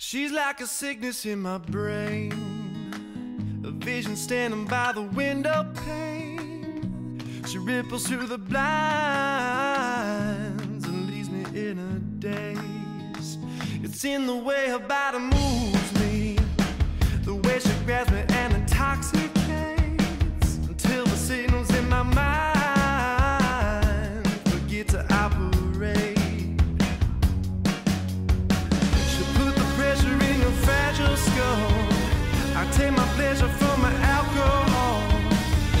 She's like a sickness in my brain, a vision standing by the window pane. She ripples through the blinds and leaves me in a daze. It's in the way her body moves me, the way she grabs me and intoxicates, until the signals in my mind forget to operate. Fragile skull, I take my pleasure from my alcohol.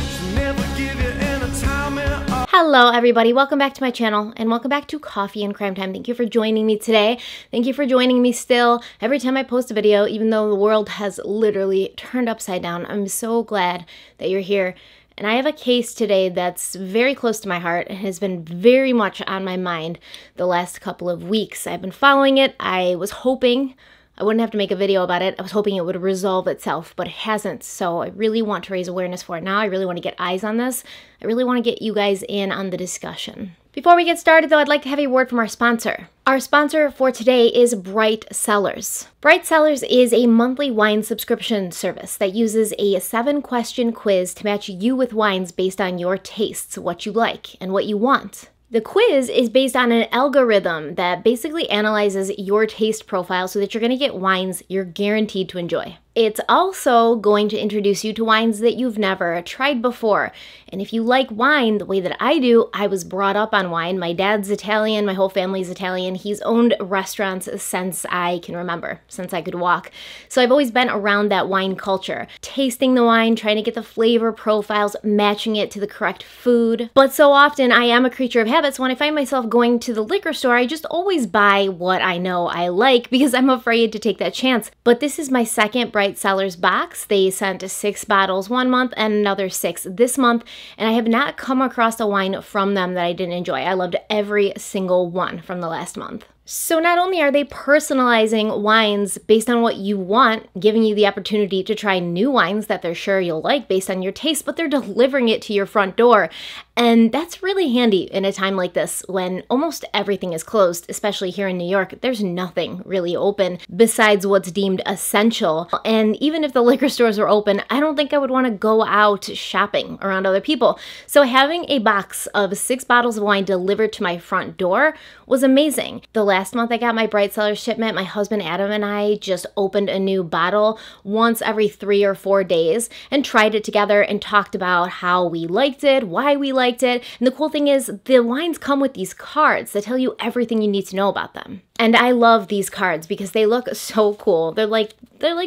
She'll never give you any time at all. Hello everybody, welcome back to my channel and welcome back to Coffee and Crime Time. Thank you for joining me today. Thank you for joining me still. Every time I post a video, even though the world has literally turned upside down, I'm so glad that you're here. And I have a case today that's very close to my heart and has been very much on my mind the last couple of weeks. I've been following it. I was hoping I wouldn't have to make a video about it. I was hoping it would resolve itself, but it hasn't, so I really want to raise awareness for it now. I really want to get eyes on this. I really want to get you guys in on the discussion. Before we get started, though, I'd like to have a word from our sponsor. Our sponsor for today is Bright Cellars. Bright Cellars is a monthly wine subscription service that uses a 7-question quiz to match you with wines based on your tastes, what you like, and what you want. The quiz is based on an algorithm that basically analyzes your taste profile so that you're going to get wines you're guaranteed to enjoy. It's also going to introduce you to wines that you've never tried before. And if you like wine the way that I do, I was brought up on wine. My dad's Italian, my whole family's Italian. He's owned restaurants since I can remember, since I could walk. So I've always been around that wine culture, tasting the wine, trying to get the flavor profiles, matching it to the correct food. But so often I am a creature of habit, so when I find myself going to the liquor store, I just always buy what I know I like because I'm afraid to take that chance. But this is my second Bright Cellars box. They sent 6 bottles one month and another 6 this month, and I have not come across a wine from them that I didn't enjoy. I loved every single one from the last month. So not only are they personalizing wines based on what you want, giving you the opportunity to try new wines that they're sure you'll like based on your taste, but they're delivering it to your front door. And that's really handy in a time like this when almost everything is closed, especially here in New York. There's nothing really open besides what's deemed essential. And even if the liquor stores were open, I don't think I would want to go out shopping around other people. So having a box of 6 bottles of wine delivered to my front door was amazing. The last month I got my Bright Cellars shipment. My husband Adam and I just opened a new bottle once every 3 or 4 days and tried it together and talked about how we liked it, why we liked it. And the cool thing is the wines come with these cards that tell you everything you need to know about them. And I love these cards because they look so cool. They're like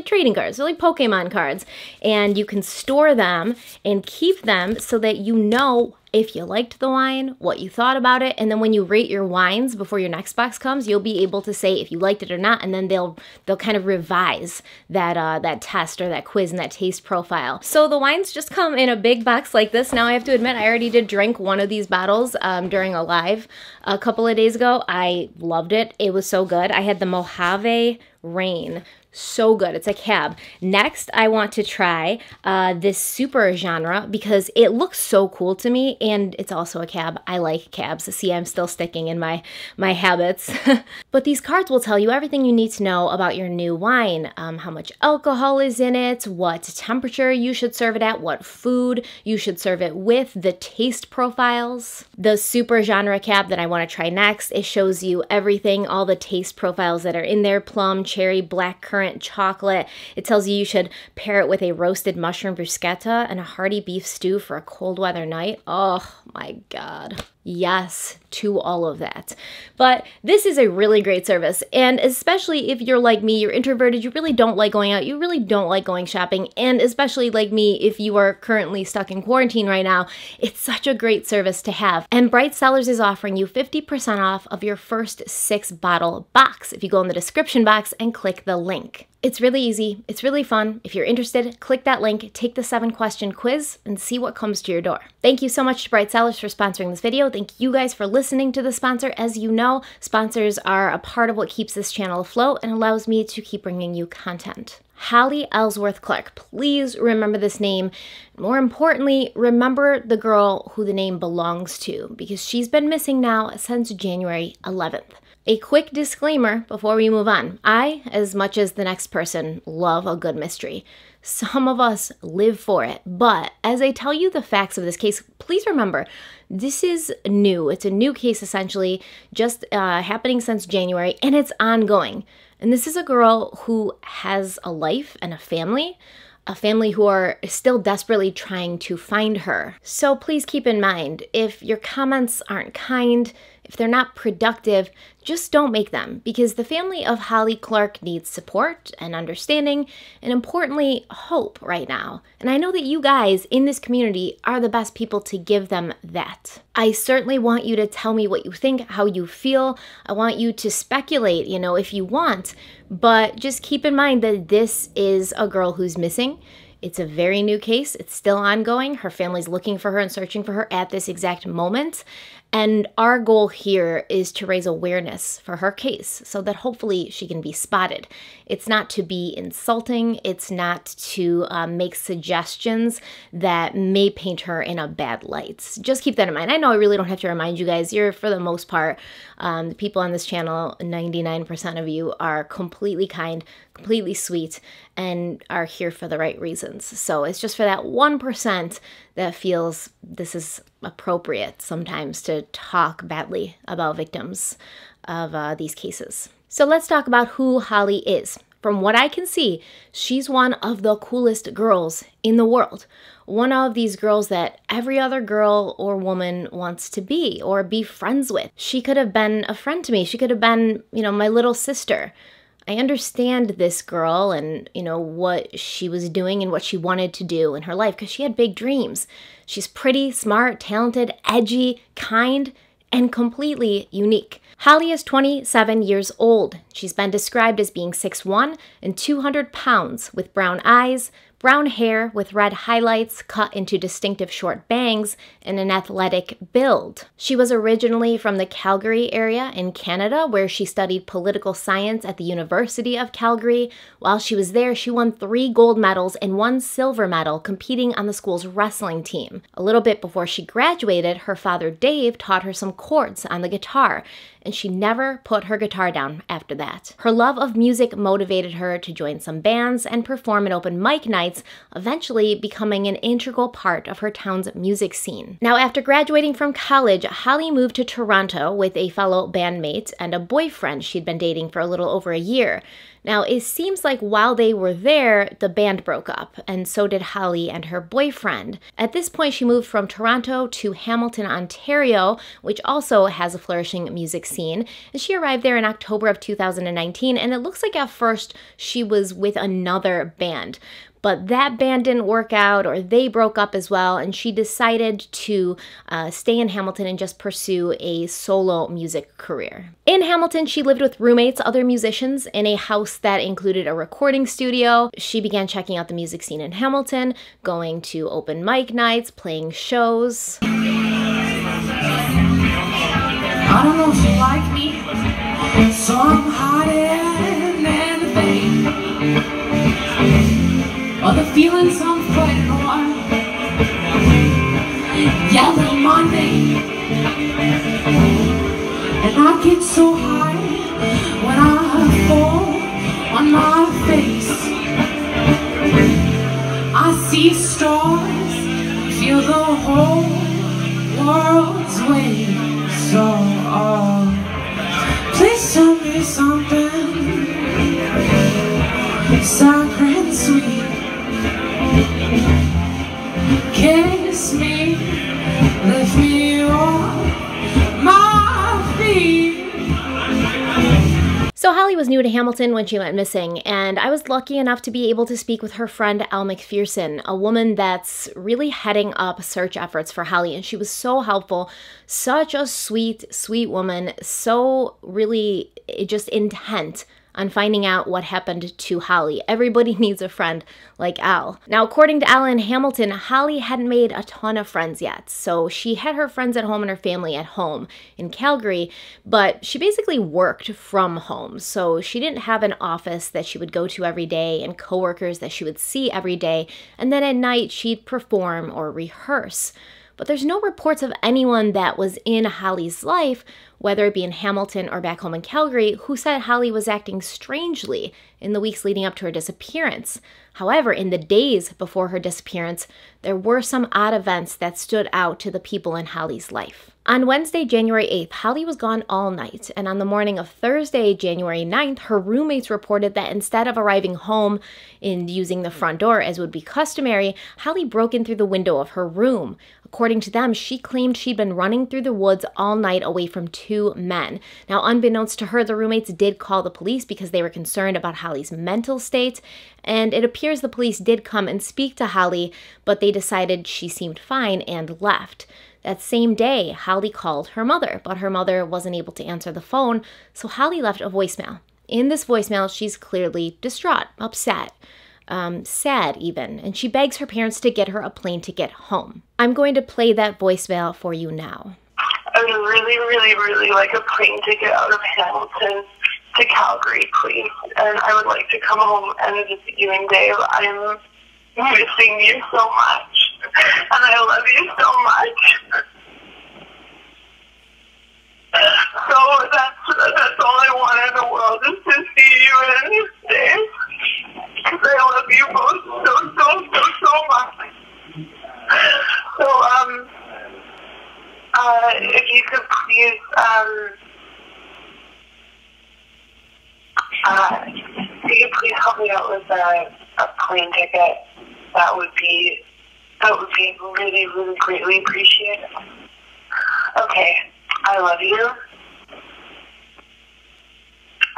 trading cards. They're like Pokemon cards. And you can store them and keep them so that you know if you liked the wine, what you thought about it. And then when you rate your wines before your next box comes, you'll be able to say if you liked it or not. And then they'll kind of revise that that test or that quiz and that taste profile. So the wines just come in a big box like this. Now I have to admit, I already did drink one of these bottles during a live a couple of days ago. I loved it. It was so good. I had the Mojave Rain. So good. It's a cab. Next, I want to try this super genre because it looks so cool to me, and it's also a cab. I like cabs. See, I'm still sticking in my habits. But these cards will tell you everything you need to know about your new wine, how much alcohol is in it, what temperature you should serve it at, what food you should serve it with, the taste profiles. The super genre cab that I want to try next, it shows you everything, all the taste profiles that are in there, plum, cherry, blackcurrant, chocolate. It tells you you should pair it with a roasted mushroom bruschetta and a hearty beef stew for a cold weather night. Oh my God. Yes to all of that. But this is a really great service, and especially if you're like me, you're introverted, you really don't like going out, you really don't like going shopping, and especially like me, if you are currently stuck in quarantine right now, it's such a great service to have. And Bright Cellars is offering you 50% off of your first 6 bottle box if you go in the description box and click the link. It's really easy. It's really fun. If you're interested, click that link, take the 7-question quiz, and see what comes to your door. Thank you so much to Bright Cellars for sponsoring this video. Thank you guys for listening to the sponsor. As you know, sponsors are a part of what keeps this channel afloat and allows me to keep bringing you content. Holly Ellsworth Clark. Please remember this name. More importantly, remember the girl who the name belongs to, because she's been missing now since January 11th. A quick disclaimer before we move on. I, as much as the next person, love a good mystery. Some of us live for it, but as I tell you the facts of this case, please remember, this is new. It's a new case, essentially, just happening since January, and it's ongoing. And this is a girl who has a life and a family who are still desperately trying to find her. So please keep in mind, if your comments aren't kind, if they're not productive, just don't make them, because the family of Holly Clark needs support and understanding, and importantly, hope right now. And I know that you guys in this community are the best people to give them that. I certainly want you to tell me what you think, how you feel. I want you to speculate, you know, if you want, but just keep in mind that this is a girl who's missing. It's a very new case. It's still ongoing. Her family's looking for her and searching for her at this exact moment. And our goal here is to raise awareness for her case so that hopefully she can be spotted. It's not to be insulting. It's not to make suggestions that may paint her in a bad light. Just keep that in mind. I know I really don't have to remind you guys. You're, for the most part, the people on this channel, 99% of you are completely kind, completely sweet, and are here for the right reasons. So it's just for that 1% that feels this is appropriate sometimes to talk badly about victims of these cases. So let's talk about who Holly is. From what I can see, she's one of the coolest girls in the world. One of these girls that every other girl or woman wants to be or be friends with. She could have been a friend to me. She could have been, you know, my little sister. I understand this girl and, you know, what she was doing and what she wanted to do in her life because she had big dreams. She's pretty, smart, talented, edgy, kind, and completely unique. Holly is 27 years old. She's been described as being 6'1" and 200 pounds with brown eyes, brown hair with red highlights cut into distinctive short bangs, and an athletic build. She was originally from the Calgary area in Canada, where she studied political science at the University of Calgary. While she was there, she won 3 gold medals and 1 silver medal competing on the school's wrestling team. A little bit before she graduated, her father Dave taught her some chords on the guitar, and she never put her guitar down after that. Her love of music motivated her to join some bands and perform at open mic nights, eventually becoming an integral part of her town's music scene. Now, after graduating from college, Holly moved to Toronto with a fellow bandmate and a boyfriend she'd been dating for a little over a year. Now, it seems like while they were there, the band broke up, and so did Holly and her boyfriend. At this point, she moved from Toronto to Hamilton, Ontario, which also has a flourishing music scene, and she arrived there in October of 2019, and it looks like at first she was with another band. But that band didn't work out, or they broke up as well, and she decided to stay in Hamilton and just pursue a solo music career. In Hamilton, she lived with roommates, other musicians, in a house that included a recording studio. She began checking out the music scene in Hamilton, going to open mic nights, playing shows. I don't know if you like me, but so I'm hiding and vain. All the feelings I'm fighting on, yelling my name. And I get so high when I fall on my face. I see stars, feel the whole world's way. So, please tell me something sour and sweet. Kiss me, lift me off my feet. So Holly was new to Hamilton when she went missing, and I was lucky enough to be able to speak with her friend Al McPherson, a woman that's really heading up search efforts for Holly, and she was so helpful, such a sweet, sweet woman, so really just intent on finding out what happened to Holly. Everybody needs a friend like Al. Now, according to Al in Hamilton, Holly hadn't made a ton of friends yet, so she had her friends at home and her family at home in Calgary, but she basically worked from home, so she didn't have an office that she would go to every day and coworkers that she would see every day, and then at night she'd perform or rehearse. but there's no reports of anyone that was in Holly's life, whether it be in Hamilton or back home in Calgary, who said Holly was acting strangely in the weeks leading up to her disappearance. However, in the days before her disappearance, there were some odd events that stood out to the people in Holly's life. On Wednesday, January 8th, Holly was gone all night, and on the morning of Thursday, January 9th, her roommates reported that instead of arriving home and using the front door as would be customary, Holly broke in through the window of her room. According to them, she claimed she'd been running through the woods all night away from two men. Now, unbeknownst to her, the roommates did call the police because they were concerned about Holly's mental state, and it appears the police did come and speak to Holly, but they decided she seemed fine and left. That same day, Holly called her mother, but her mother wasn't able to answer the phone, so Holly left a voicemail. In this voicemail, she's clearly distraught, upset. Sad even, and she begs her parents to get her a plane to get home. I'm going to play that voicemail for you now. I would really like a plane to get out of Hamilton to Calgary, please. And I would like to come home and visit you and Dave. I'm missing you so much, and I love you so much. So that's all I want in the world, is to see you and Dave. I love you both so much. So, if you could please, could you please help me out with a plane ticket? That would be really greatly appreciated. Okay, I love you, and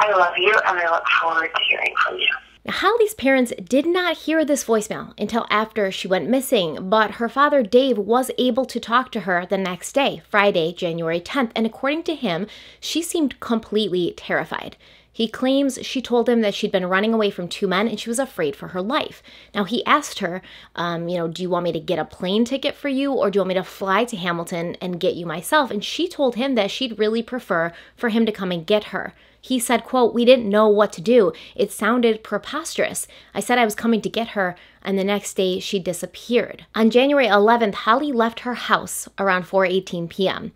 I look forward to hearing from you. Now, Holly's parents did not hear this voicemail until after she went missing, but her father, Dave, was able to talk to her the next day, Friday, January 10th, and according to him, she seemed completely terrified. He claims she told him that she'd been running away from two men and she was afraid for her life. Now, he asked her, do you want me to get a plane ticket for you, or do you want me to fly to Hamilton and get you myself? And she told him that she'd really prefer for him to come and get her. He said, quote, "We didn't know what to do. It sounded preposterous. I said I was coming to get her, and the next day she disappeared." On January 11th, Holly left her house around 4:18 p.m.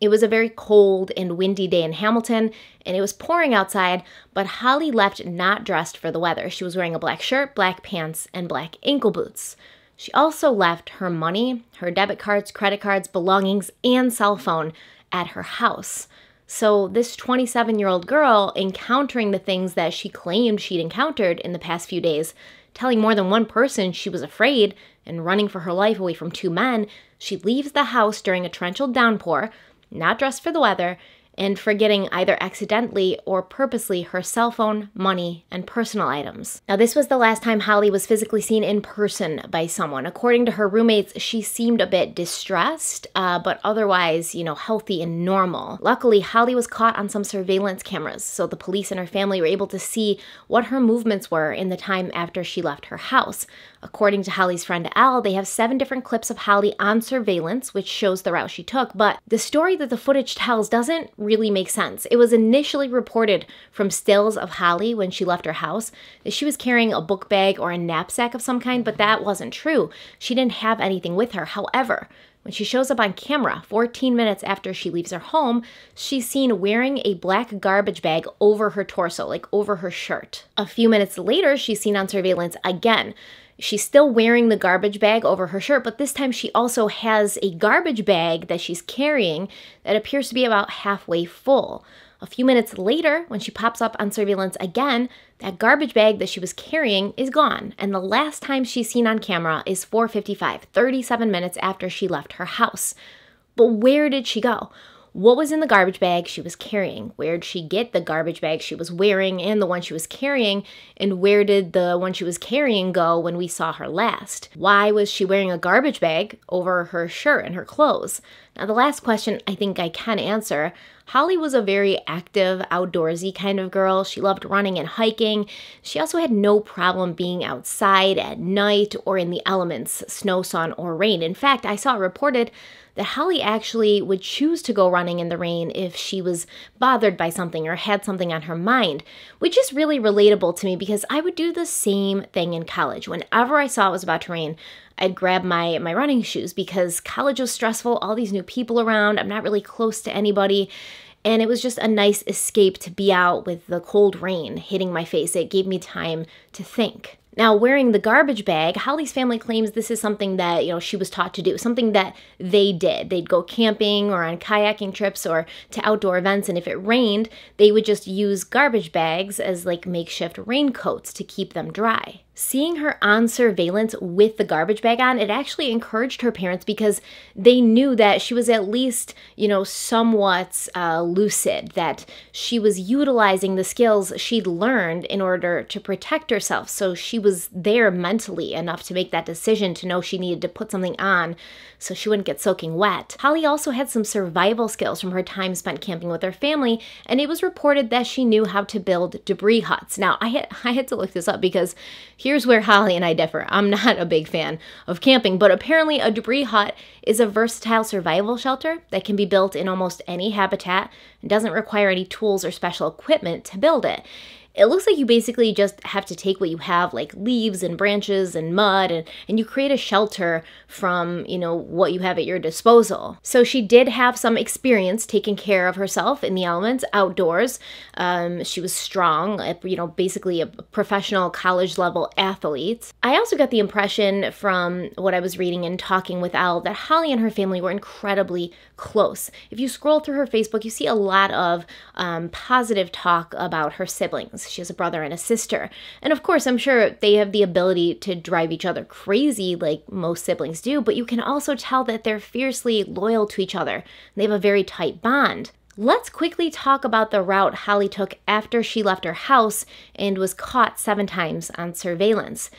It was a very cold and windy day in Hamilton, and it was pouring outside, but Holly left not dressed for the weather. She was wearing a black shirt, black pants, and black ankle boots. She also left her money, her debit cards, credit cards, belongings, and cell phone at her house. So this 27-year-old girl, encountering the things that she claimed she'd encountered in the past few days, telling more than one person she was afraid and running for her life away from two men, she leaves the house during a torrential downpour, not dressed for the weather, and forgetting either accidentally or purposely her cell phone, money, and personal items. Now, this was the last time Holly was physically seen in person by someone. According to her roommates, she seemed a bit distressed, but otherwise, healthy and normal. Luckily, Holly was caught on some surveillance cameras, so the police and her family were able to see what her movements were in the time after she left her house. According to Holly's friend Al, they have 7 different clips of Holly on surveillance, which shows the route she took, but the story that the footage tells doesn't really makes sense. It was initially reported from stills of Holly when she left her house that she was carrying a book bag or a knapsack of some kind, but that wasn't true. She didn't have anything with her. However, when she shows up on camera 14 minutes after she leaves her home, she's seen wearing a black garbage bag over her torso, like over her shirt. A few minutes later, she's seen on surveillance again. She's still wearing the garbage bag over her shirt, but this time she also has a garbage bag that she's carrying that appears to be about halfway full. A few minutes later, when she pops up on surveillance again, that garbage bag that she was carrying is gone, and the last time she's seen on camera is 4:55, 37 minutes after she left her house. But where did she go? What was in the garbage bag she was carrying? Where'd she get the garbage bag she was wearing and the one she was carrying? And where did the one she was carrying go when we saw her last? Why was she wearing a garbage bag over her shirt and her clothes? Now, the last question I think I can answer. Holly was a very active, outdoorsy kind of girl. She loved running and hiking. She also had no problem being outside at night or in the elements, snow, sun, or rain. In fact, I saw it reported that Holly actually would choose to go running in the rain if she was bothered by something or had something on her mind, which is really relatable to me because I would do the same thing in college. Whenever I saw it was about to rain, I'd grab my running shoes because college was stressful, all these new people around, I'm not really close to anybody, and it was just a nice escape to be out with the cold rain hitting my face. It gave me time to think. Now, wearing the garbage bag, Holly's family claims this is something that, she was taught to do, something that they did. They'd go camping or on kayaking trips or to outdoor events, and if it rained, they would just use garbage bags as like makeshift raincoats to keep them dry. Seeing her on surveillance with the garbage bag on, it actually encouraged her parents because they knew that she was at least, somewhat lucid, that she was utilizing the skills she'd learned in order to protect herself. So she was there mentally enough to make that decision to know she needed to put something on so she wouldn't get soaking wet. Holly also had some survival skills from her time spent camping with her family, and it was reported that she knew how to build debris huts. Now, I had to look this up because here's where Holly and I differ. I'm not a big fan of camping, but apparently a debris hut is a versatile survival shelter that can be built in almost any habitat and doesn't require any tools or special equipment to build it. It looks like you basically just have to take what you have, like leaves and branches and mud, and you create a shelter from, what you have at your disposal. So she did have some experience taking care of herself in the elements outdoors. She was strong, basically a professional college-level athlete. I also got the impression from what I was reading and talking with Al that Holly and her family were incredibly close. If you scroll through her Facebook, you see a lot of positive talk about her siblings. She has a brother and a sister. And of course, I'm sure they have the ability to drive each other crazy like most siblings do, but you can also tell that they're fiercely loyal to each other. They have a very tight bond. Let's quickly talk about the route Holly took after she left her house and was caught 7 times on surveillance.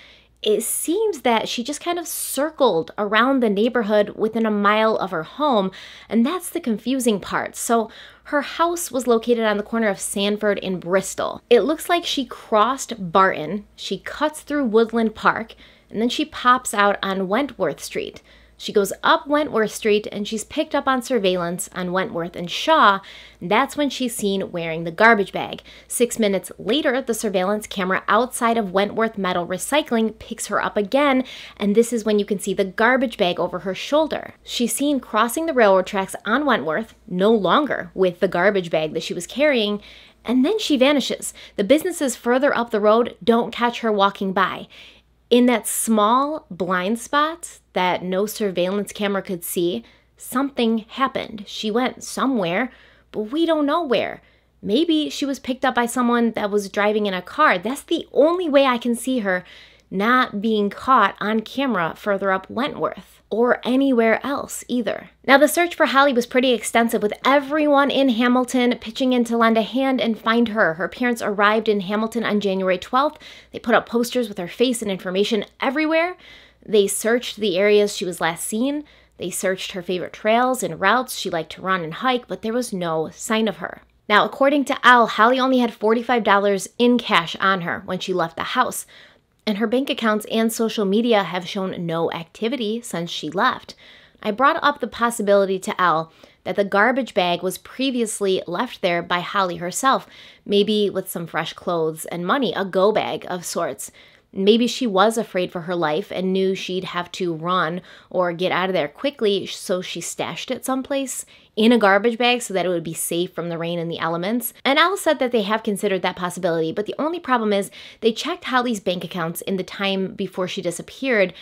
It seems that she just kind of circled around the neighborhood within a mile of her home, and that's the confusing part. So her house was located on the corner of Sanford and Bristol. It looks like she crossed Barton, she cuts through Woodland Park, and then she pops out on Wentworth Street. She goes up Wentworth Street, and she's picked up on surveillance on Wentworth and Shaw. And that's when she's seen wearing the garbage bag. 6 minutes later, the surveillance camera outside of Wentworth Metal Recycling picks her up again, and this is when you can see the garbage bag over her shoulder. She's seen crossing the railroad tracks on Wentworth, no longer with the garbage bag that she was carrying, and then she vanishes. The businesses further up the road don't catch her walking by. In that small blind spot that no surveillance camera could see, something happened. She went somewhere, but we don't know where. Maybe she was picked up by someone that was driving in a car. That's the only way I can see her not being caught on camera further up Wentworth or anywhere else either. Now, the search for Holly was pretty extensive, with everyone in Hamilton pitching in to lend a hand and find her. Her parents arrived in Hamilton on January 12th. They put up posters with her face and information everywhere. They searched the areas she was last seen. They searched her favorite trails and routes she liked to run and hike, but there was no sign of her. Now, according to Al, Holly only had $45 in cash on her when she left the house, and her bank accounts and social media have shown no activity since she left. I brought up the possibility to Al that the garbage bag was previously left there by Holly herself, maybe with some fresh clothes and money, a go bag of sorts. Maybe she was afraid for her life and knew she'd have to run or get out of there quickly, so she stashed it someplace in a garbage bag so that it would be safe from the rain and the elements. And Al said that they have considered that possibility, but the only problem is they checked Holly's bank accounts in the time before she disappeared,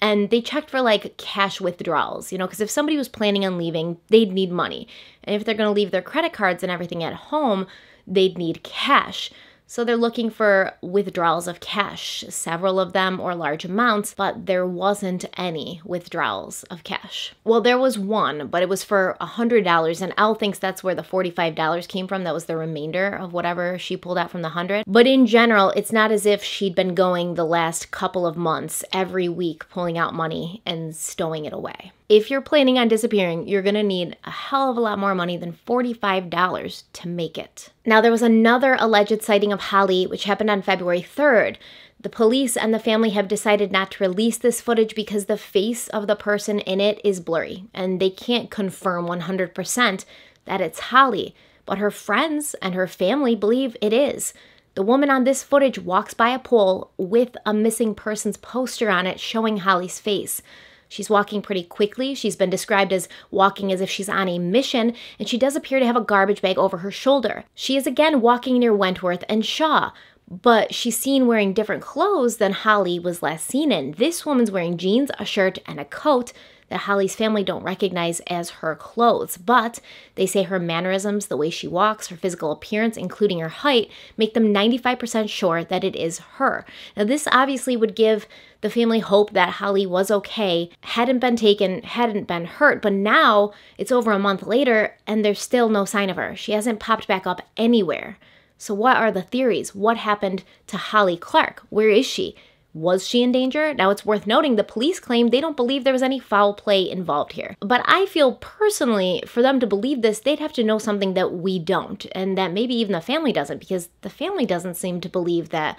and they checked for like cash withdrawals, because if somebody was planning on leaving, they'd need money. And if they're going to leave their credit cards and everything at home, they'd need cash. So they're looking for withdrawals of cash, several of them or large amounts, but there wasn't any withdrawals of cash. Well, there was one, but it was for $100, and Al thinks that's where the $45 came from. That was the remainder of whatever she pulled out from the 100. But in general, it's not as if she'd been going the last couple of months every week pulling out money and stowing it away. If you're planning on disappearing, you're gonna need a hell of a lot more money than $45 to make it. Now, there was another alleged sighting of Holly, which happened on February 3rd. The police and the family have decided not to release this footage because the face of the person in it is blurry, and they can't confirm 100% that it's Holly, but her friends and her family believe it is. The woman on this footage walks by a pole with a missing persons poster on it showing Holly's face. She's walking pretty quickly. She's been described as walking as if she's on a mission, and she does appear to have a garbage bag over her shoulder. She is again walking near Wentworth and Shaw, but she's seen wearing different clothes than Holly was last seen in. This woman's wearing jeans, a shirt, and a coat that Holly's family don't recognize as her clothes, but they say her mannerisms, the way she walks, her physical appearance, including her height, make them 95% sure that it is her. Now, this obviously would give the family hope that Holly was okay, hadn't been taken, hadn't been hurt, but now it's over a month later and there's still no sign of her. She hasn't popped back up anywhere. So what are the theories? What happened to Holly Clark? Where is she? Was she in danger? Now, it's worth noting the police claim they don't believe there was any foul play involved here. But I feel personally, for them to believe this, they'd have to know something that we don't, and that maybe even the family doesn't, because the family doesn't seem to believe that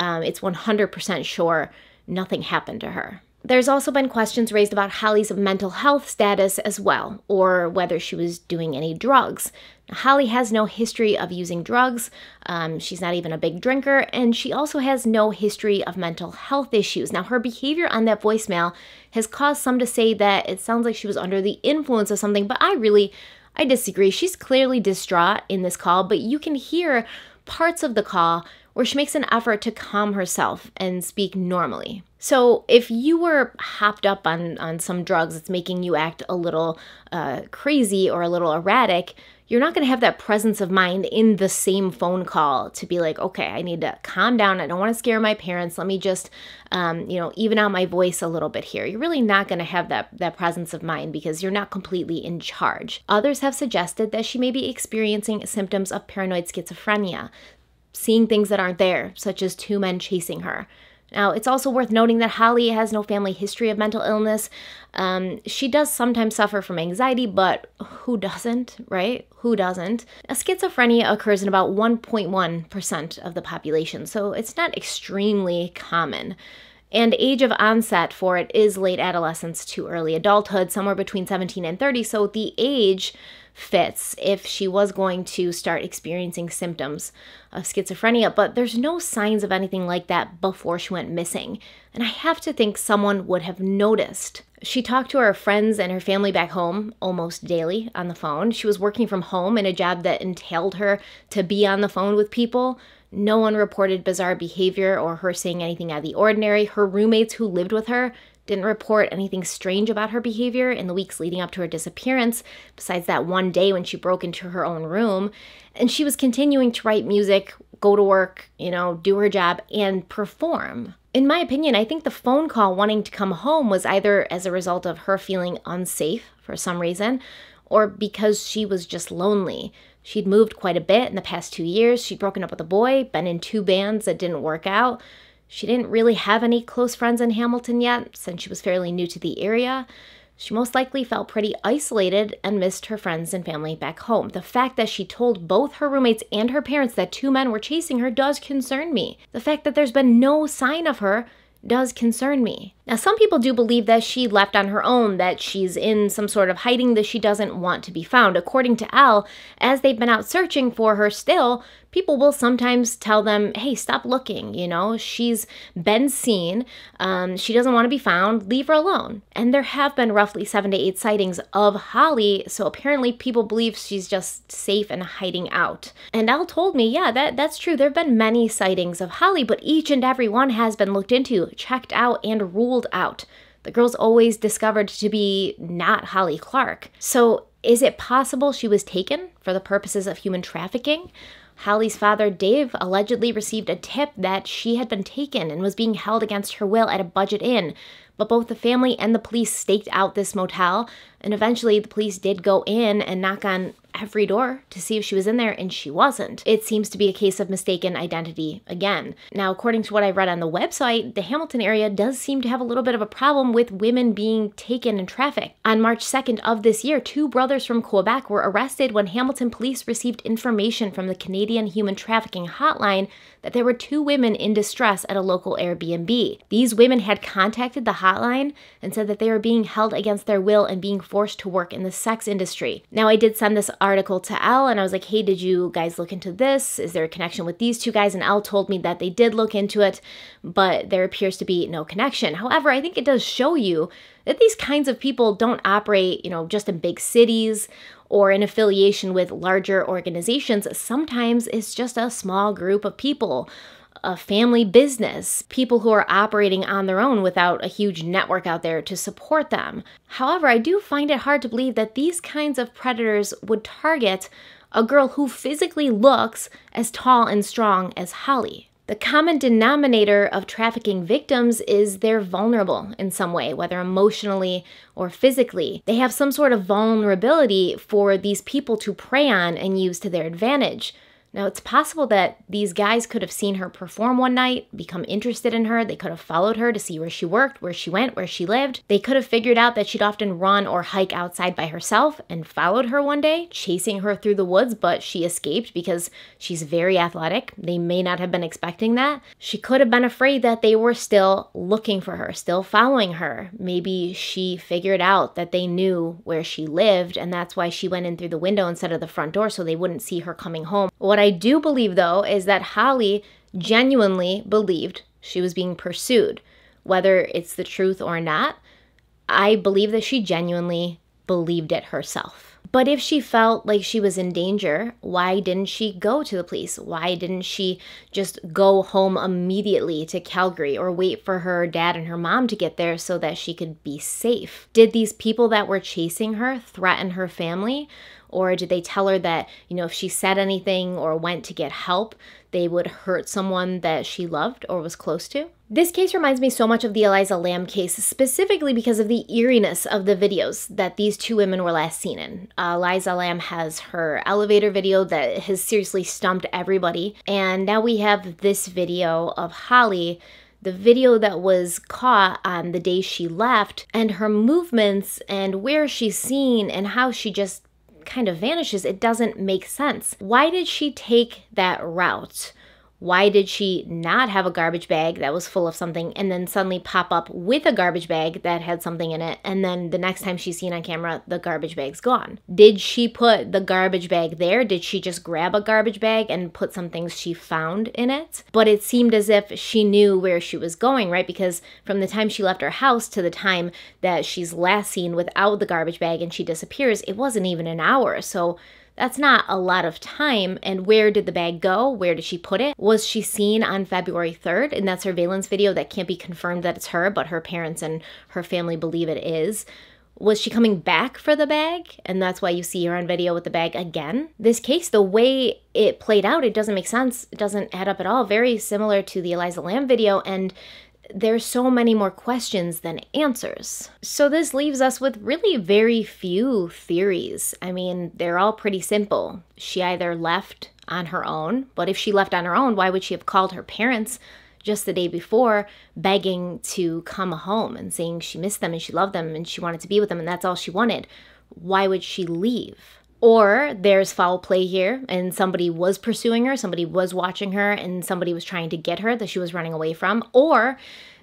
it's 100% sure nothing happened to her. There's also been questions raised about Holly's mental health status as well, or whether she was doing any drugs. Holly has no history of using drugs, she's not even a big drinker, and she also has no history of mental health issues. Now, her behavior on that voicemail has caused some to say that it sounds like she was under the influence of something, but I disagree. She's clearly distraught in this call, but you can hear parts of the call where she makes an effort to calm herself and speak normally. So if you were hopped up on some drugs that's making you act a little crazy or a little erratic, you're not gonna have that presence of mind in the same phone call to be like, okay, I need to calm down. I don't wanna scare my parents. Let me just even out my voice a little bit here. You're really not gonna have that presence of mind because you're not completely in charge. Others have suggested that she may be experiencing symptoms of paranoid schizophrenia, seeing things that aren't there, such as two men chasing her. Now, it's also worth noting that Holly has no family history of mental illness. She does sometimes suffer from anxiety, but who doesn't, right? Who doesn't? Now, schizophrenia occurs in about 1.1% of the population, so it's not extremely common. And age of onset for it is late adolescence to early adulthood, somewhere between 17 and 30, so the age fits if she was going to start experiencing symptoms of schizophrenia, but there's no signs of anything like that before she went missing, and I have to think someone would have noticed. She talked to her friends and her family back home almost daily on the phone. She was working from home in a job that entailed her to be on the phone with people. No one reported bizarre behavior or her saying anything out of the ordinary. Her roommates who lived with her didn't report anything strange about her behavior in the weeks leading up to her disappearance, besides that one day when she broke into her own room. And she was continuing to write music, go to work, do her job, and perform. In my opinion, I think the phone call wanting to come home was either as a result of her feeling unsafe for some reason, or because she was just lonely. She'd moved quite a bit in the past 2 years. She'd broken up with a boy, been in two bands that didn't work out. She didn't really have any close friends in Hamilton yet, since she was fairly new to the area. She most likely felt pretty isolated and missed her friends and family back home. The fact that she told both her roommates and her parents that two men were chasing her does concern me. The fact that there's been no sign of her does concern me. Now, some people do believe that she left on her own, that she's in some sort of hiding, that she doesn't want to be found. According to Al, as they've been out searching for her still, people will sometimes tell them, hey, stop looking, she's been seen, she doesn't want to be found, leave her alone. And there have been roughly 7 to 8 sightings of Holly, so apparently people believe she's just safe and hiding out. And Al told me, yeah, that's true. There have been many sightings of Holly, but each and every one has been looked into, checked out, and ruled out. The girl's always discovered to be not Holly Clark. So is it possible she was taken for the purposes of human trafficking? Holly's father, Dave, allegedly received a tip that she had been taken and was being held against her will at a budget inn, but both the family and the police staked out this motel, and eventually the police did go in and knock on every door to see if she was in there, and she wasn't. It seems to be a case of mistaken identity again. Now, according to what I read on the website, the Hamilton area does seem to have a little bit of a problem with women being taken and trafficked. On March 2nd of this year, two brothers from Quebec were arrested when Hamilton Police received information from the Canadian Human Trafficking Hotline that there were two women in distress at a local Airbnb. These women had contacted the hotline and said that they were being held against their will and being forced to work in the sex industry. Now, I did send this article to Al and I was like, hey, did you guys look into this? Is there a connection with these two guys? And Al told me that they did look into it, but there appears to be no connection. However, I think it does show you that these kinds of people don't operate, you know, just in big cities or in affiliation with larger organizations. Sometimes it's just a small group of people, a family business, people who are operating on their own without a huge network out there to support them. However, I do find it hard to believe that these kinds of predators would target a girl who physically looks as tall and strong as Holly. The common denominator of trafficking victims is they're vulnerable in some way, whether emotionally or physically. They have some sort of vulnerability for these people to prey on and use to their advantage. Now, it's possible that these guys could have seen her perform one night, become interested in her. They could have followed her to see where she worked, where she went, where she lived. They could have figured out that she'd often run or hike outside by herself and followed her one day, chasing her through the woods, but she escaped because she's very athletic. They may not have been expecting that. She could have been afraid that they were still looking for her, still following her. Maybe she figured out that they knew where she lived, and that's why she went in through the window instead of the front door so they wouldn't see her coming home. What I do believe, though, is that Holly genuinely believed she was being pursued. Whether it's the truth or not, I believe that she genuinely believed it herself. But if she felt like she was in danger, why didn't she go to the police? Why didn't she just go home immediately to Calgary or wait for her dad and her mom to get there so that she could be safe? Did these people that were chasing her threaten her family? Or did they tell her that, you know, if she said anything or went to get help, they would hurt someone that she loved or was close to? This case reminds me so much of the Elisa Lam case, specifically because of the eeriness of the videos that these two women were last seen in. Elisa Lam has her elevator video that has seriously stumped everybody. And now we have this video of Holly, the video that was caught on the day she left, and her movements and where she's seen and how she just kind of vanishes. It doesn't make sense. Why did she take that route? Why did she not have a garbage bag that was full of something and then suddenly pop up with a garbage bag that had something in it, and then the next time she's seen on camera, the garbage bag's gone? Did she put the garbage bag there? Did she just grab a garbage bag and put some things she found in it? But it seemed as if she knew where she was going, right? Because from the time she left her house to the time that she's last seen without the garbage bag and she disappears, it wasn't even an hour. So that's not a lot of time. And where did the bag go? Where did she put it? Was she seen on February 3rd in that surveillance video that can't be confirmed that it's her, but her parents and her family believe it is? Was she coming back for the bag? And that's why you see her on video with the bag again? This case, the way it played out, it doesn't make sense. It doesn't add up at all. Very similar to the Elisa Lam video, and there's so many more questions than answers. So this leaves us with really very few theories. I mean, they're all pretty simple. She either left on her own, but if she left on her own, why would she have called her parents just the day before begging to come home and saying she missed them and she loved them and she wanted to be with them and that's all she wanted? Why would she leave? Or there's foul play here, and somebody was pursuing her, somebody was watching her, and somebody was trying to get her that she was running away from. Or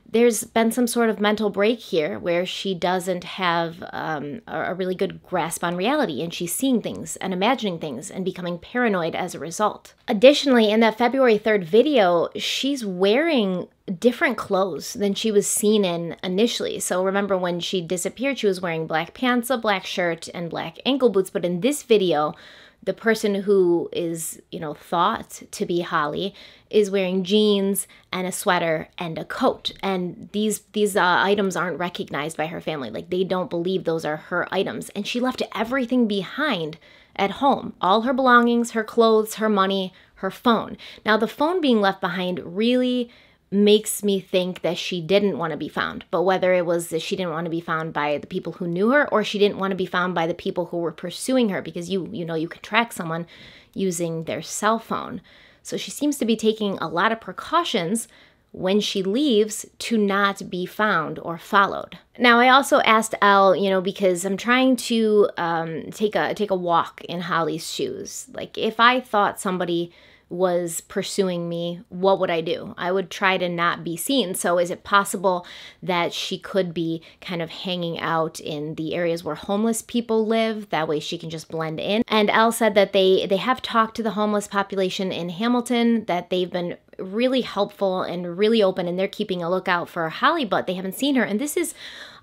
there's been some sort of mental break here where she doesn't have a really good grasp on reality, and she's seeing things and imagining things and becoming paranoid as a result. Additionally, in that February 3rd video, she's wearing different clothes than she was seen in initially. So remember, when she disappeared, she was wearing black pants, a black shirt, and black ankle boots. But in this video, the person who is, you know, thought to be Holly is wearing jeans and a sweater and a coat. And these items aren't recognized by her family. Like, they don't believe those are her items. And she left everything behind at home. All her belongings, her clothes, her money, her phone. Now, the phone being left behind really makes me think that she didn't want to be found. But whether it was that she didn't want to be found by the people who knew her, or she didn't want to be found by the people who were pursuing her, because you know you can track someone using their cell phone. So she seems to be taking a lot of precautions when she leaves to not be found or followed. Now, I also asked Al, you know, because I'm trying to take a walk in Holly's shoes. Like, if I thought somebody was pursuing me, what would I do? I would try to not be seen. So is it possible that she could be kind of hanging out in the areas where homeless people live? That way she can just blend in. And Elle said that they have talked to the homeless population in Hamilton, that they've been really helpful and really open, and they're keeping a lookout for Holly, but they haven't seen her. And this is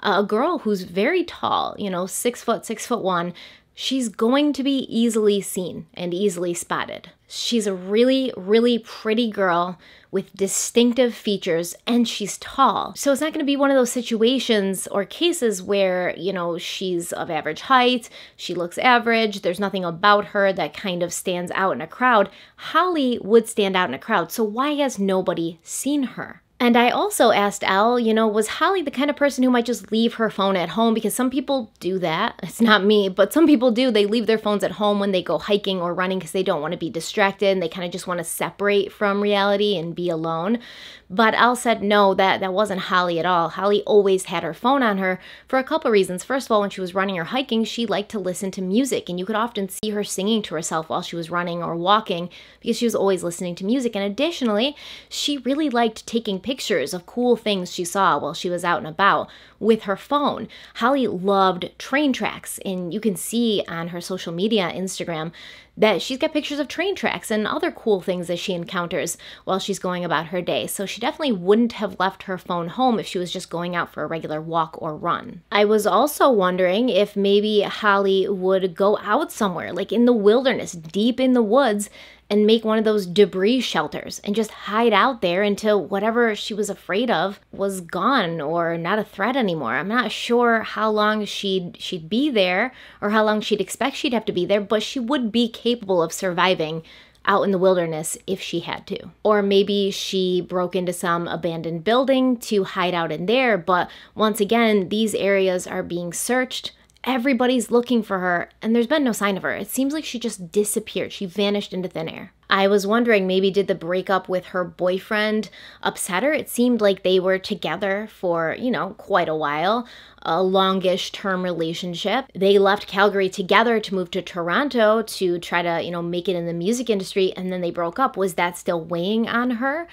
a girl who's very tall, you know, 6'1". She's going to be easily seen and easily spotted. She's a really, really pretty girl with distinctive features, and she's tall. So it's not going to be one of those situations or cases where, you know, she's of average height, she looks average, there's nothing about her that kind of stands out in a crowd. Holly would stand out in a crowd, so why has nobody seen her? And I also asked Elle, you know, was Holly the kind of person who might just leave her phone at home? Because some people do that. It's not me, but some people do. They leave their phones at home when they go hiking or running because they don't want to be distracted and they kind of just want to separate from reality and be alone. But Elle said, no, that wasn't Holly at all. Holly always had her phone on her for a couple reasons. First of all, when she was running or hiking, she liked to listen to music, and you could often see her singing to herself while she was running or walking because she was always listening to music. And additionally, she really liked taking pictures of cool things she saw while she was out and about with her phone. Holly loved train tracks, and you can see on her social media, Instagram, that she's got pictures of train tracks and other cool things that she encounters while she's going about her day. So she definitely wouldn't have left her phone home if she was just going out for a regular walk or run. I was also wondering if maybe Holly would go out somewhere, like in the wilderness, deep in the woods, and make one of those debris shelters and just hide out there until whatever she was afraid of was gone or not a threat anymore. I'm not sure how long she'd be there or how long she'd expect she'd have to be there, but she would be capable of surviving out in the wilderness if she had to. Or maybe she broke into some abandoned building to hide out in there, but once again, these areas are being searched. Everybody's looking for her, and there's been no sign of her. It seems like she just disappeared. She vanished into thin air. I was wondering, maybe did the breakup with her boyfriend upset her? It seemed like they were together for, you know, quite a while, a longish term relationship. They left Calgary together to move to Toronto to try to, you know, make it in the music industry, and then they broke up. Was that still weighing on her?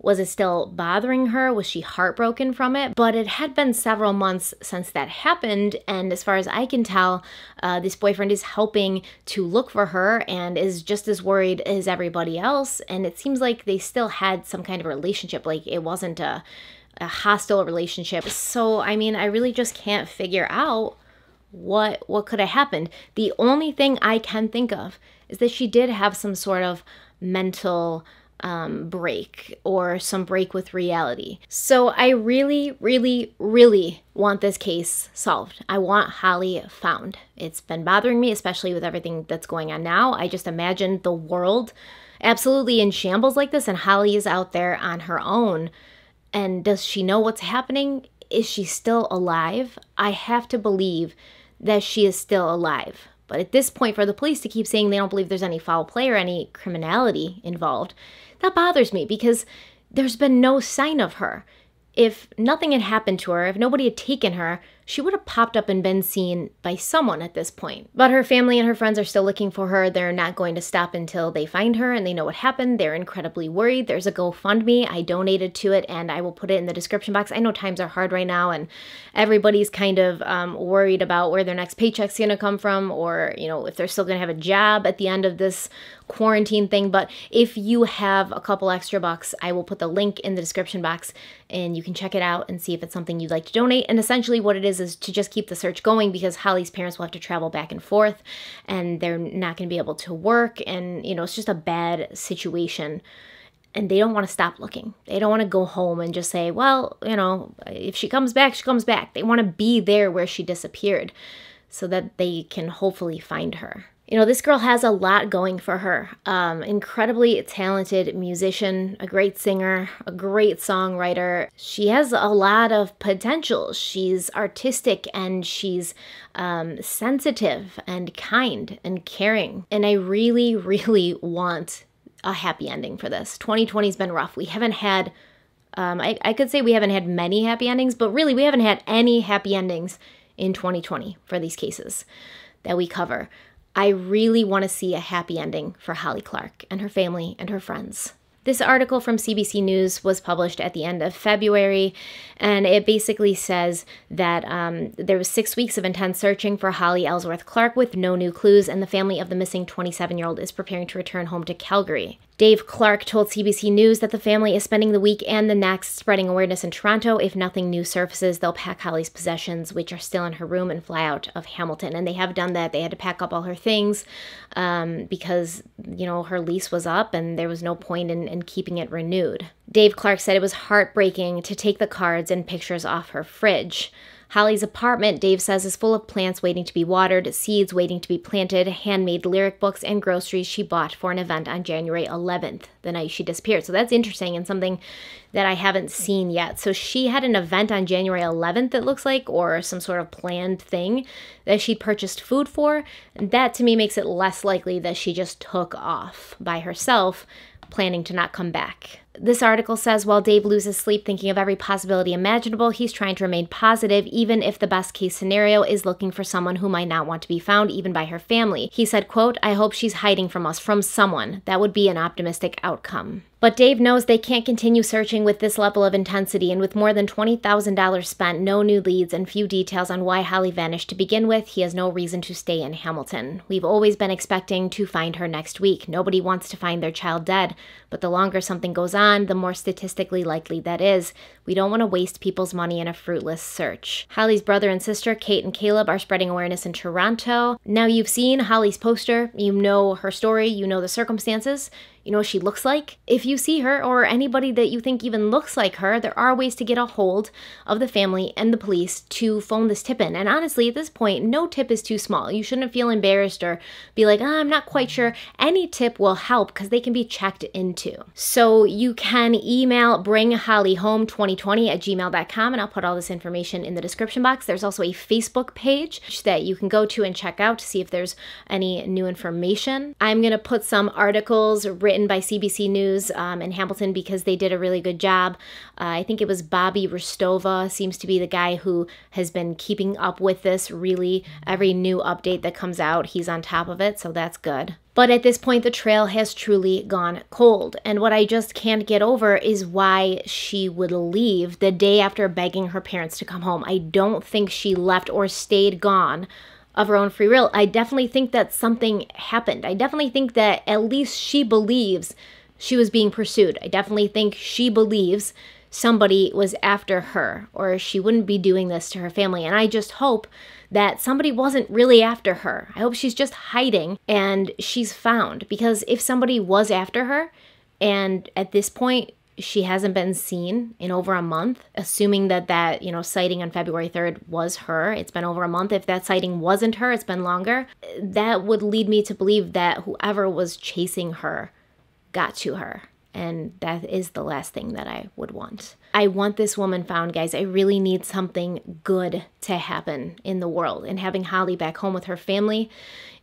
Was it still bothering her? Was she heartbroken from it? But it had been several months since that happened, and as far as I can tell, this boyfriend is helping to look for her and is just as worried as everybody else, and it seems like they still had some kind of relationship, like it wasn't a hostile relationship. So, I mean, I really just can't figure out what could have happened. The only thing I can think of is that she did have some sort of mental break or some break with reality. So I really, really, really want this case solved. I want Holly found. It's been bothering me, especially with everything that's going on now. I just imagine the world absolutely in shambles like this, and Holly is out there on her own. And does she know what's happening? Is she still alive? I have to believe that she is still alive. But at this point, for the police to keep saying they don't believe there's any foul play or any criminality involved, that bothers me because there's been no sign of her. If nothing had happened to her, if nobody had taken her, she would have popped up and been seen by someone at this point. But her family and her friends are still looking for her. They're not going to stop until they find her and they know what happened. They're incredibly worried. There's a GoFundMe. I donated to it and I will put it in the description box. I know times are hard right now and everybody's kind of worried about where their next paycheck's going to come from, or, you know, if they're still going to have a job at the end of this quarantine thing. But if you have a couple extra bucks, I will put the link in the description box and you can check it out and see if it's something you'd like to donate. And essentially what it is to just keep the search going because Holly's parents will have to travel back and forth and they're not going to be able to work, and, you know, it's just a bad situation. And they don't want to stop looking. They don't want to go home and just say, well, you know, if she comes back, she comes back. They want to be there where she disappeared so that they can hopefully find her. You know, this girl has a lot going for her. Incredibly talented musician, a great singer, a great songwriter. She has a lot of potential. She's artistic and she's sensitive and kind and caring. And I really, really want a happy ending for this. 2020's been rough. We haven't had, I could say we haven't had many happy endings, but really we haven't had any happy endings in 2020 for these cases that we cover. I really want to see a happy ending for Holly Clark and her family and her friends. This article from CBC News was published at the end of February, and it basically says that there was 6 weeks of intense searching for Holly Ellsworth Clark with no new clues, and the family of the missing 27-year-old is preparing to return home to Calgary. Dave Clark told CBC News that the family is spending the week and the next spreading awareness in Toronto. If nothing new surfaces, they'll pack Holly's possessions, which are still in her room, and fly out of Hamilton. And they have done that. They had to pack up all her things because, you know, her lease was up and there was no point in keeping it renewed. Dave Clark said it was heartbreaking to take the cards and pictures off her fridge. Holly's apartment, Dave says, is full of plants waiting to be watered, seeds waiting to be planted, handmade lyric books, and groceries she bought for an event on January 11th, the night she disappeared. So that's interesting and something that I haven't seen yet. So she had an event on January 11th, it looks like, or some sort of planned thing that she purchased food for. That, to me, makes it less likely that she just took off by herself, planning to not come back. This article says, while Dave loses sleep thinking of every possibility imaginable, he's trying to remain positive, even if the best case scenario is looking for someone who might not want to be found, even by her family. He said, quote, "I hope she's hiding from us, from someone. That would be an optimistic outcome." But Dave knows they can't continue searching with this level of intensity, and with more than $20,000 spent, no new leads, and few details on why Holly vanished to begin with, he has no reason to stay in Hamilton. "We've always been expecting to find her next week. Nobody wants to find their child dead, but the longer something goes on, the more statistically likely that is. We don't want to waste people's money in a fruitless search." Holly's brother and sister, Kate and Caleb, are spreading awareness in Toronto. Now you've seen Holly's poster, you know her story, you know the circumstances, you know what she looks like. If you see her or anybody that you think even looks like her, there are ways to get a hold of the family and the police to phone this tip in. And honestly, at this point, no tip is too small. You shouldn't feel embarrassed or be like, oh, I'm not quite sure. Any tip will help because they can be checked into. So you can email bringhollyhome2020@gmail.com, and I'll put all this information in the description box. There's also a Facebook page that you can go to and check out to see if there's any new information. I'm going to put some articles written by CBC News in Hamilton because they did a really good job. I think it was Bobby Ristova seems to be the guy who has been keeping up with this, really. Every new update that comes out, he's on top of it, so that's good. But at this point, the trail has truly gone cold. And what I just can't get over is why she would leave the day after begging her parents to come home. I don't think she left or stayed gone of her own free will. I definitely think that something happened. I definitely think that at least she believes she was being pursued. I definitely think she believes somebody was after her, or she wouldn't be doing this to her family. And I just hope that somebody wasn't really after her. I hope she's just hiding and she's found, because if somebody was after her, and at this point, she hasn't been seen in over a month, assuming that you know, sighting on February 3rd was her. It's been over a month. If that sighting wasn't her, it's been longer. That would lead me to believe that whoever was chasing her got to her. And that is the last thing that I would want. I want this woman found, guys. I really need something good to happen in the world. And having Holly back home with her family,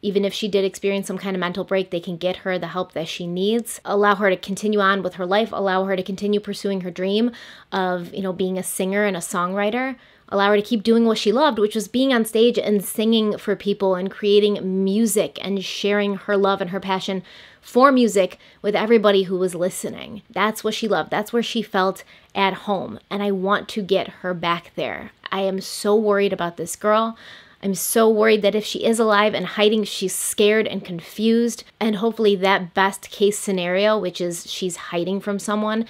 even if she did experience some kind of mental break, they can get her the help that she needs. Allow her to continue on with her life. Allow her to continue pursuing her dream of, you know, being a singer and a songwriter. Allow her to keep doing what she loved, which was being on stage and singing for people and creating music and sharing her love and her passion for music with everybody who was listening. That's what she loved. That's where she felt at home. And I want to get her back there. I am so worried about this girl. I'm so worried that if she is alive and hiding, she's scared and confused. And hopefully that best case scenario, which is she's hiding from someone,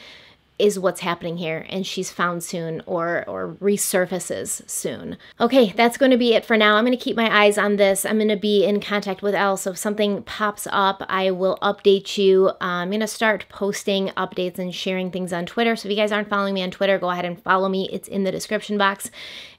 is what's happening here, and she's found soon or resurfaces soon. Okay, that's going to be it for now. I'm going to keep my eyes on this. I'm going to be in contact with Elle, so if something pops up, I will update you. I'm going to start posting updates and sharing things on Twitter, so if you guys aren't following me on Twitter, go ahead and follow me. It's in the description box.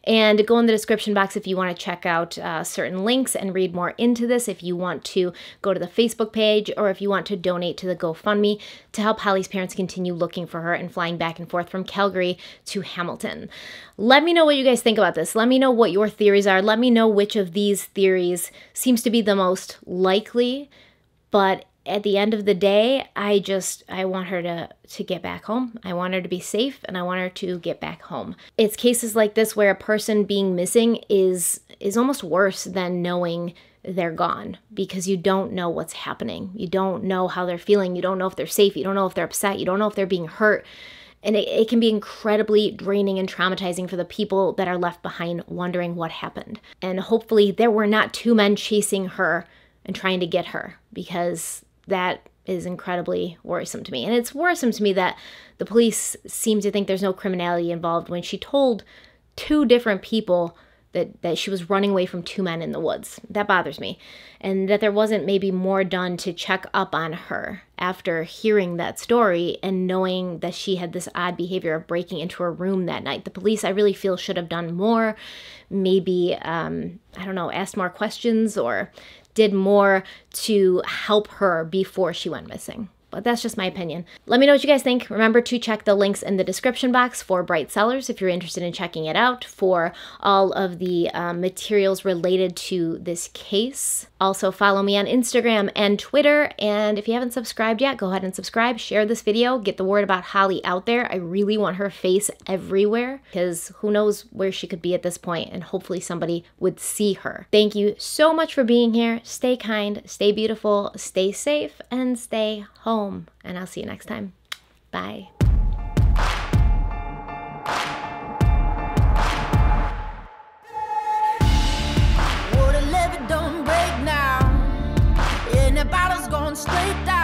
And go in the description box if you want to check out certain links and read more into this, if you want to go to the Facebook page, or if you want to donate to the GoFundMe to help Holly's parents continue looking for her and flying back and forth from Calgary to Hamilton. Let me know what you guys think about this. Let me know what your theories are. Let me know which of these theories seems to be the most likely, but at the end of the day, I want her to get back home. I want her to be safe, and I want her to get back home. It's cases like this where a person being missing is almost worse than knowing they're gone, because you don't know what's happening. You don't know how they're feeling. You don't know if they're safe. You don't know if they're upset. You don't know if they're being hurt. And it can be incredibly draining and traumatizing for the people that are left behind wondering what happened. And hopefully there were not two men chasing her and trying to get her, because that is incredibly worrisome to me. And it's worrisome to me that the police seem to think there's no criminality involved when she told two different people that she was running away from two men in the woods. That bothers me. And that there wasn't maybe more done to check up on her after hearing that story and knowing that she had this odd behavior of breaking into her room that night. The police, I really feel, should have done more. Maybe, I don't know, asked more questions or did more to help her before she went missing. But that's just my opinion. Let me know what you guys think. Remember to check the links in the description box for Bright Cellars if you're interested in checking it out, for all of the materials related to this case. Also follow me on Instagram and Twitter, and if you haven't subscribed yet, go ahead and subscribe, share this video, get the word about Holly out there. I really want her face everywhere, because who knows where she could be at this point, and hopefully somebody would see her. Thank you so much for being here. Stay kind, stay beautiful, stay safe, and stay home. And I'll see you next time. Bye. Straight down.